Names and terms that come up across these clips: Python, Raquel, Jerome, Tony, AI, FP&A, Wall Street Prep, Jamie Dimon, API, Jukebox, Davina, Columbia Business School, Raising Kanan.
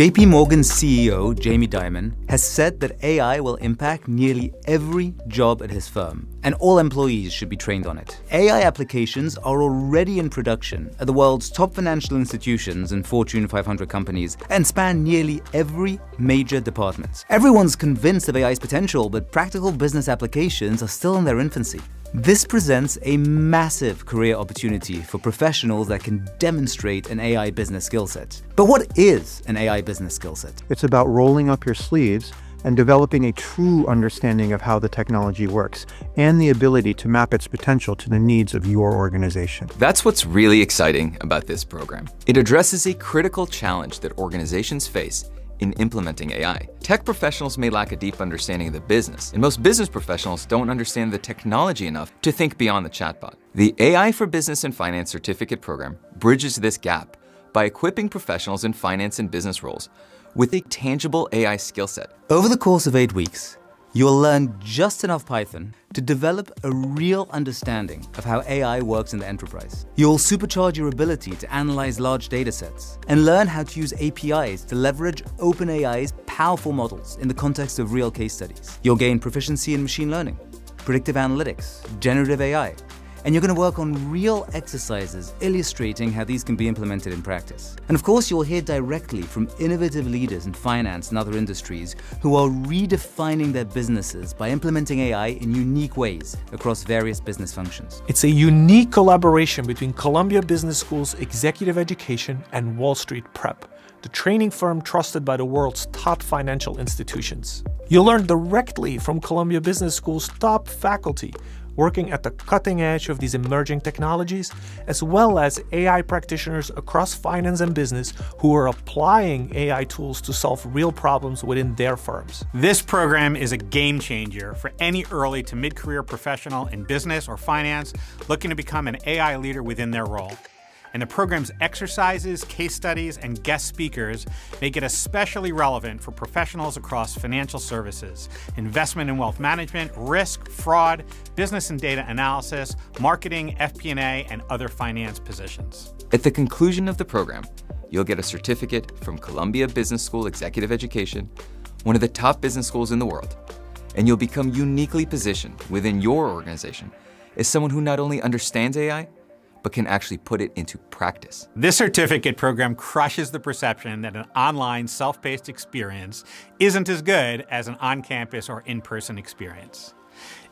JP Morgan's CEO, Jamie Dimon, has said that AI will impact nearly every job at his firm, and all employees should be trained on it. AI applications are already in production at the world's top financial institutions and Fortune 500 companies, and span nearly every major department. Everyone's convinced of AI's potential, but practical business applications are still in their infancy. This presents a massive career opportunity for professionals that can demonstrate an AI business skill set. But what is an AI business skill set? It's about rolling up your sleeves and developing a true understanding of how the technology works and the ability to map its potential to the needs of your organization. That's what's really exciting about this program. It addresses a critical challenge that organizations face in implementing AI. Tech professionals may lack a deep understanding of the business, and most business professionals don't understand the technology enough to think beyond the chatbot. The AI for Business and Finance Certificate Program bridges this gap by equipping professionals in finance and business roles with a tangible AI skill set. Over the course of 8 weeks, you will learn just enough Python to develop a real understanding of how AI works in the enterprise. You'll supercharge your ability to analyze large data sets and learn how to use APIs to leverage OpenAI's powerful models in the context of real case studies. You'll gain proficiency in machine learning, predictive analytics, generative AI, and you're going to work on real exercises illustrating how these can be implemented in practice. And of course, you'll hear directly from innovative leaders in finance and other industries who are redefining their businesses by implementing AI in unique ways across various business functions. It's a unique collaboration between Columbia Business School's Executive Education and Wall Street Prep, the training firm trusted by the world's top financial institutions. You'll learn directly from Columbia Business School's top faculty, working at the cutting edge of these emerging technologies, as well as AI practitioners across finance and business who are applying AI tools to solve real problems within their firms. This program is a game changer for any early to mid-career professional in business or finance looking to become an AI leader within their role. And the program's exercises, case studies, and guest speakers make it especially relevant for professionals across financial services, investment and wealth management, risk, fraud, business and data analysis, marketing, FP&A, and other finance positions. At the conclusion of the program, you'll get a certificate from Columbia Business School Executive Education, one of the top business schools in the world, and you'll become uniquely positioned within your organization as someone who not only understands AI, but can actually put it into practice. This certificate program crushes the perception that an online self-paced experience isn't as good as an on-campus or in-person experience.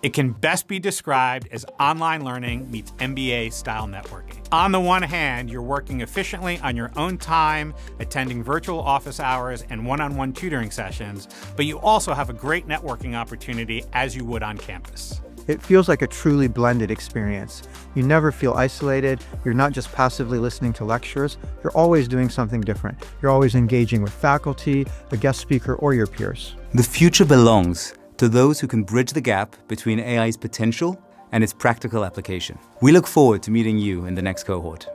It can best be described as online learning meets MBA-style networking. On the one hand, you're working efficiently on your own time, attending virtual office hours and one-on-one tutoring sessions, but you also have a great networking opportunity as you would on campus. It feels like a truly blended experience. You never feel isolated. You're not just passively listening to lectures. You're always doing something different. You're always engaging with faculty, a guest speaker, or your peers. The future belongs to those who can bridge the gap between AI's potential and its practical application. We look forward to meeting you in the next cohort.